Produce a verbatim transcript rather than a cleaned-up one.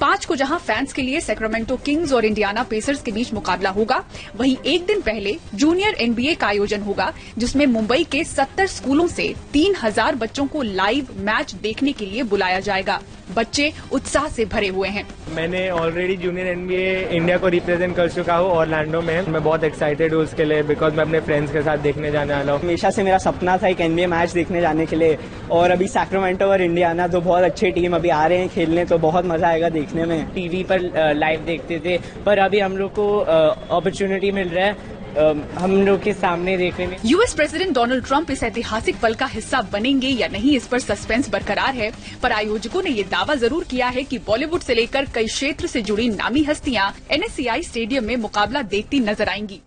पाँच को जहां फैंस के लिए सैक्रामेंटो किंग्स और इंडियाना पेसर्स के बीच मुकाबला होगा, वहीं एक दिन पहले जूनियर एनबीए का आयोजन होगा जिसमें मुंबई के सत्तर स्कूलों से तीन हजार बच्चों को लाइव मैच देखने के लिए बुलाया जाएगा। बच्चे उत्साह से भरे हुए हैं। मैंने ऑलरेडी जूनियर एनबीए इंडिया को रिप्रेजेंट कर चुका हूँ ऑरलैंडो में। मैं बहुत एक्साइटेड हूँ उसके लिए बिकॉज मैं अपने फ्रेंड्स के साथ देखने जाने वाला हूँ। हमेशा से मेरा सपना था एक एनबीए मैच देखने जाने के लिए, और अभी सैक्रामेंटो और इंडियाना दो बहुत अच्छी टीम अभी आ रहे हैं खेलने, तो बहुत मजा आएगा देखने में। टीवी पर लाइव देखते थे पर अभी हम लोग को अपॉर्चुनिटी मिल रहा है हम लोग के सामने देखने में। यूएस प्रेसिडेंट डोनाल्ड ट्रंप इस ऐतिहासिक पल का हिस्सा बनेंगे या नहीं, इस पर सस्पेंस बरकरार है, पर आयोजकों ने ये दावा जरूर किया है कि बॉलीवुड से लेकर कई क्षेत्र से जुड़ी नामी हस्तियां एनएससीआई स्टेडियम में मुकाबला देखती नजर आएंगी।